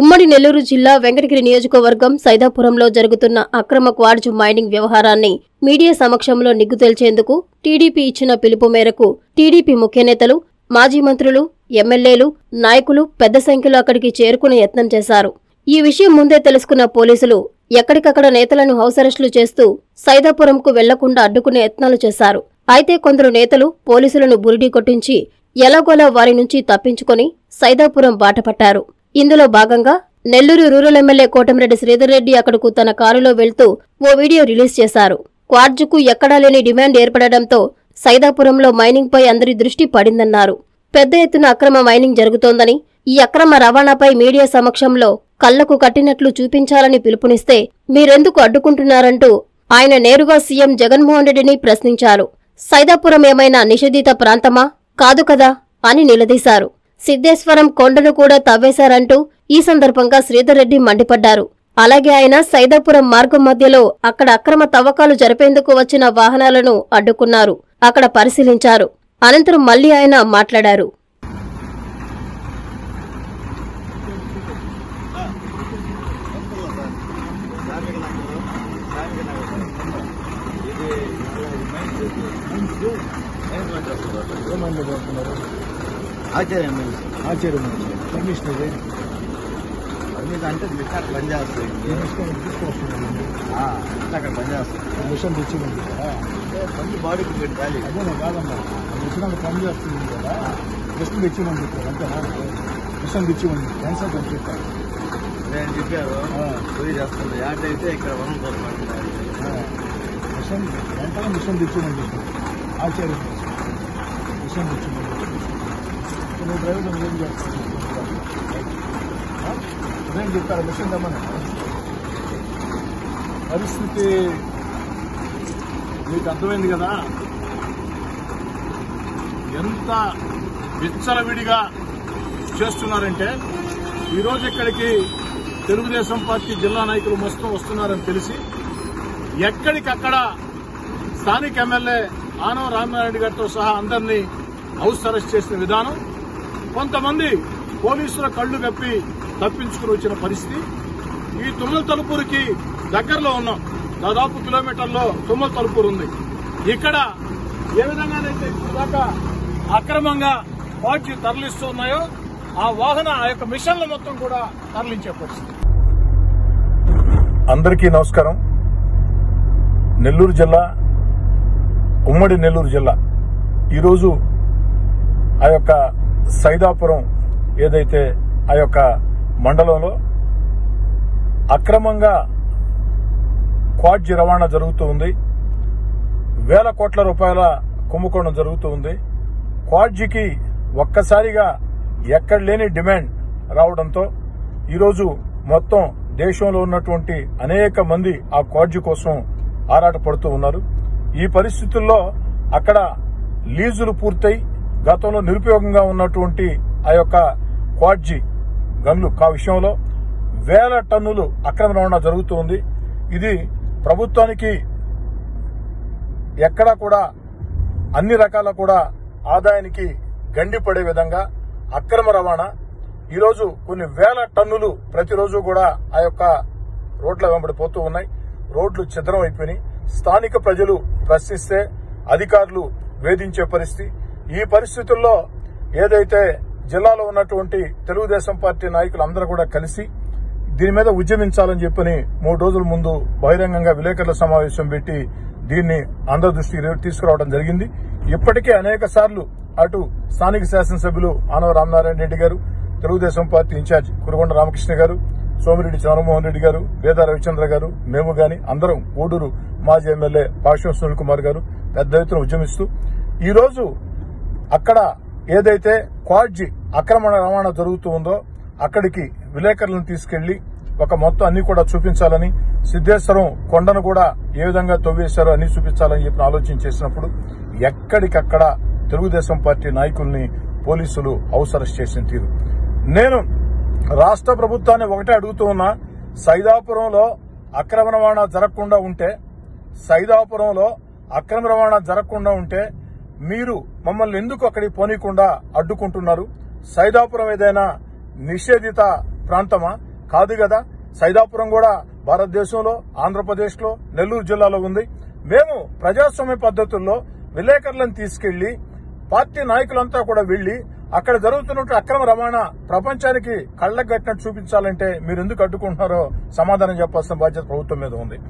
ఉమ్మడి నెల్లూరు జిల్లా వెంకటగిరి నియోజకవర్గం సైదాపురంలో జరుగుతున్న అక్రమ క్వార్జ్ మైనింగ్ వ్యవహారాన్ని మీడియా సమక్షంలో నిగ్గుతేల్చేందుకు టీడీపీ ఇచ్చిన పిలుపు మేరకు టీడీపీ ముఖ్యనేతలు, మాజీ మంత్రులు, ఎమ్మెల్యేలు, నాయకులు పెద్ద సంఖ్యలో అక్కడికి చేరుకునే యత్నం చేశారు. ఈ విషయం ముందే తెలుసుకున్న పోలీసులు ఎక్కడికక్కడ నేతలను హౌస్ అరెస్టులు చేస్తూ సైదాపురంకు వెళ్లకుండా అడ్డుకునే యత్నాలు చేశారు. అయితే కొందరు నేతలు పోలీసులను బురిడీ కొట్టించి ఎలాగోలా వారి నుంచి తప్పించుకుని సైదాపురం బాటపట్టారు. ఇందులో భాగంగా నెల్లూరు రూరల్ ఎమ్మెల్యే కోటంరెడ్డి శ్రీధర్ రెడ్డి అక్కడకు తన కారులో వెళ్తూ ఓ వీడియో రిలీజ్ చేశారు. క్వార్జుకు ఎక్కడా లేని డిమాండ్ ఏర్పడడంతో సైదాపురంలో మైనింగ్పై అందరి దృష్టి పడిందన్నారు. పెద్ద ఎత్తున అక్రమ మైనింగ్ జరుగుతోందని, ఈ అక్రమ రవాణాపై మీడియా సమక్షంలో కళ్లకు కట్టినట్లు చూపించాలని పిలుపునిస్తే మీరెందుకు అడ్డుకుంటున్నారంటూ ఆయన నేరుగా సీఎం జగన్మోహన్ రెడ్డిని ప్రశ్నించారు. సైదాపురం ఏమైనా నిషేధిత ప్రాంతమా? కాదు కదా అని నిలదీశారు. సిద్ధేశ్వరం కొండను కూడా తవ్వేశారంటూ ఈ సందర్భంగా శ్రీధర్ రెడ్డి మండిపడ్డారు. అలాగే ఆయన సైదాపురం మార్గం మధ్యలో అక్కడ అక్రమ తవ్వకాలు జరిపేందుకు వచ్చిన వాహనాలను అడ్డుకున్నారు, అక్కడ పరిశీలించారు. అనంతరం మళ్లీ ఆయన మాట్లాడారు. నేను చెప్తాను మిషన్ రమ్మని పరిస్థితి మీకు అర్థమైంది కదా. ఎంత విచ్చలవిడిగా చేస్తున్నారంటే, ఈరోజు ఇక్కడికి తెలుగుదేశం పార్టీ జిల్లా నాయకులు మస్తు వస్తున్నారని తెలిసి ఎక్కడికక్కడ స్థానిక ఎమ్మెల్యే ఆనవ రామారెడ్డి గారితో సహా అందరినీ హౌస్ అరెస్ట్ చేసిన విధానం, కొంతమంది పోలీసుల కళ్లు కప్పి తప్పించుకుని వచ్చిన పరిస్థితి. ఈ తుమ్మల తలుపూరుకి దగ్గరలో ఉన్నాం, దాదాపు కిలోమీటర్లో తుమ్మల తలుపూరు ఉంది. ఇక్కడ ఏ విధంగానైతే ఇప్పటిదాకా అక్రమంగా వాటి తరలిస్తున్నాయో ఆ యొక్క మిషన్ల మొత్తం కూడా తరలించే పరిస్థితి. అందరికీ నమస్కారం. నెల్లూరు జిల్లా, ఉమ్మడి నెల్లూరు జిల్లా ఈరోజు ఆ యొక్క సైదాపురం ఏదైతే ఆ యొక్క మండలంలో అక్రమంగా క్వార్జ్ రవాణా జరుగుతూ ఉంది. వేల కోట్ల రూపాయల కుంభకోణం జరుగుతూ ఉంది. క్వార్జ్కి ఒక్కసారిగా ఎక్కడ లేని డిమాండ్ రావడంతో ఈరోజు మొత్తం దేశంలో ఉన్నటువంటి అనేక మంది ఆ క్వార్జ్ కోసం ఆరాటపడుతూ ఉన్నారు. ఈ పరిస్థితుల్లో అక్కడ లీజులు పూర్తయి గతంలో నిరుపయోగంగా ఉన్నటువంటి ఆ యొక్క క్వార్జీ గన్లు కా విషయంలో వేల టన్నులు అక్రమ రవాణా జరుగుతుంది. ఇది ప్రభుత్వానికి ఎక్కడా కూడా అన్ని రకాల కూడా ఆదాయానికి గండిపడే విధంగా అక్రమ రవాణా. ఈరోజు కొన్ని వేల టన్నులు ప్రతిరోజు కూడా ఆ యొక్క రోడ్ల వెంబడిపోతూ ఉన్నాయి. రోడ్లు చిద్రం అయిపోయినాయి. స్థానిక ప్రజలు ప్రశ్నిస్తే అధికారులు వేధించే పరిస్థితి. ఈ పరిస్థితుల్లో ఏదైతే జిల్లాలో ఉన్నటువంటి తెలుగుదేశం పార్టీ నాయకులందరూ కూడా కలిసి దీని మీద ఉద్యమించాలని చెప్పని 3 రోజుల ముందు బహిరంగంగా విలేకరుల సమావేశం పెట్టి దీన్ని అందరి దృష్టికి తీసుకురావడం జరిగింది. ఇప్పటికే అనేక సార్లు అటు స్థానిక శాసనసభ్యులు ఆనవ రామనారాయణ రెడ్డి గారు, తెలుగుదేశం పార్టీ ఇన్ఛార్జ్ కురుగొండ రామకృష్ణ గారు, సోమిరెడ్డి చంద్రమోహన్ రెడ్డి గారు, వేద రవిచంద్ర గారు, మేము గాని అందరం, గూడూరు మాజీ ఎమ్మెల్యే పాశ్వం సునీల్ కుమార్ గారు పెద్ద ఎత్తున ఉద్యమిస్తూ ఈరోజు అక్కడ ఏదైతే క్వార్జీ అక్రమ రవాణా జరుగుతూ ఉందో అక్కడికి విలేకరులను తీసుకెళ్లి ఒక మొత్తం అన్ని కూడా చూపించాలని, సిద్ధేశ్వరం కొండను కూడా ఏ విధంగా తవ్వేశారో అన్ని చూపించాలని చెప్పిన ఆలోచన చేసినప్పుడు ఎక్కడికక్కడ తెలుగుదేశం పార్టీ నాయకుల్ని పోలీసులు హౌస్ అరెస్ట్ చేసిన తీరు. నేను రాష్ట్ర ప్రభుత్వాన్ని ఒకటే అడుగుతూ ఉన్నా, సైదాపురంలో అక్రమ రవాణా జరగకుండా ఉంటే, మీరు మమ్మల్ని ఎందుకు అక్కడికి పోనీయకుండా అడ్డుకుంటున్నారు? సైదాపురం ఏదైనా నిషేధిత ప్రాంతమా? కాదు కదా. సైదాపురం కూడా భారతదేశంలో, ఆంధ్రప్రదేశ్లో, నెల్లూరు జిల్లాలో ఉంది. మేము ప్రజాస్వామ్య పద్ధతుల్లో విలేకరులను తీసుకెళ్లి పార్టీ నాయకులంతా కూడా వెళ్లి అక్కడ జరుగుతున్నట్టు అక్రమ రవాణా ప్రపంచానికి కళ్ళగట్టినట్టు చూపించాలంటే మీరు ఎందుకు అడ్డుకుంటున్నారో సమాధానం చెప్పాల్సిన బాధ్యత ప్రభుత్వం మీద ఉంది.